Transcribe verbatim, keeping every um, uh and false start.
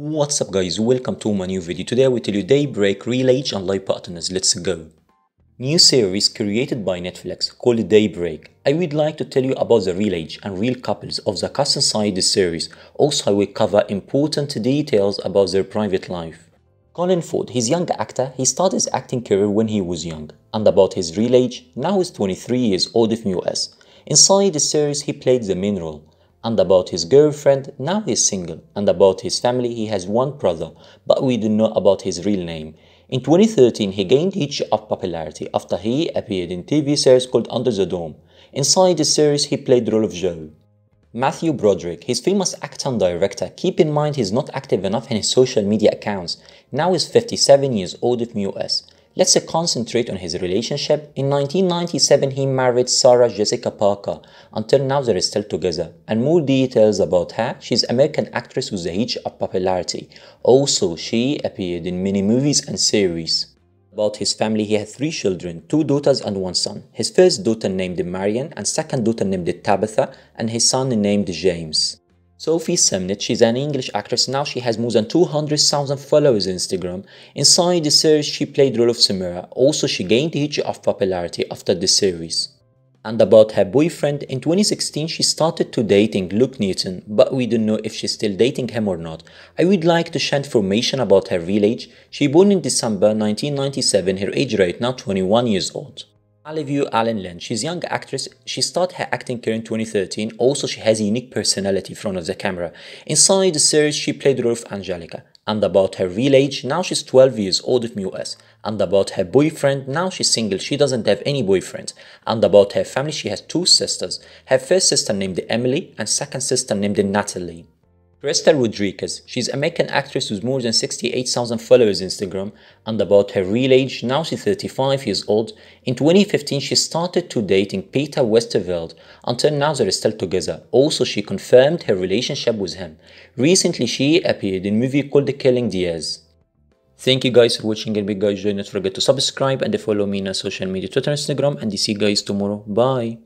What's up guys, welcome to my new video. Today I will tell you Daybreak, Real Age and Live Partners, let's go. New series created by Netflix called Daybreak. I would like to tell you about the real age and real couples of the cast inside the series. Also I will cover important details about their private life. Colin Ford, his young actor, he started his acting career when he was young. And about his real age, now he's twenty-three years old from U S. Inside the series he played the main role. And about his girlfriend, now he's single, and about his family, he has one brother, but we don't know about his real name. In twenty thirteen, he gained huge popularity after he appeared in T V series called Under the Dome. Inside the series, he played the role of Joe. Matthew Broderick, his famous actor and director, keep in mind he's not active enough in his social media accounts. Now he's fifty-seven years old from U S. Let's concentrate on his relationship. In nineteen ninety-seven, he married Sarah Jessica Parker. Until now, they're still together. And more details about her, she's an American actress with a huge popularity. Also, she appeared in many movies and series. About his family, he had three children, two daughters and one son. His first daughter named Marion, and second daughter named Tabitha, and his son named James. Sophie Simnett, she's an English actress, now she has more than two hundred thousand followers on Instagram. Inside the series she played the role of Samira, also she gained a huge of popularity after the series. And about her boyfriend, in twenty sixteen she started to dating Luke Newton, but we don't know if she's still dating him or not. I would like to share information about her real age. She born in December nineteen ninety-seven, her age right now twenty-one years old. Alyvia Alyn Lind, she's a young actress, she started her acting career in twenty thirteen, also she has a unique personality in front of the camera. Inside the series she played the role of Angelica, and about her real age, now she's twelve years old from U S, and about her boyfriend, now she's single, she doesn't have any boyfriend, and about her family she has two sisters, her first sister named Emily and second sister named Natalie. Krysta Rodriguez, she's an American actress with more than sixty-eight thousand followers on Instagram, and about her real age, now she's thirty-five years old. In twenty fifteen she started to dating Peter Westerveld, until now they're still together, also she confirmed her relationship with him. Recently she appeared in a movie called The Killing Diaz. Thank you guys for watching, and big guys, don't forget to subscribe and follow me on social media, Twitter, Instagram, and see you guys tomorrow, bye!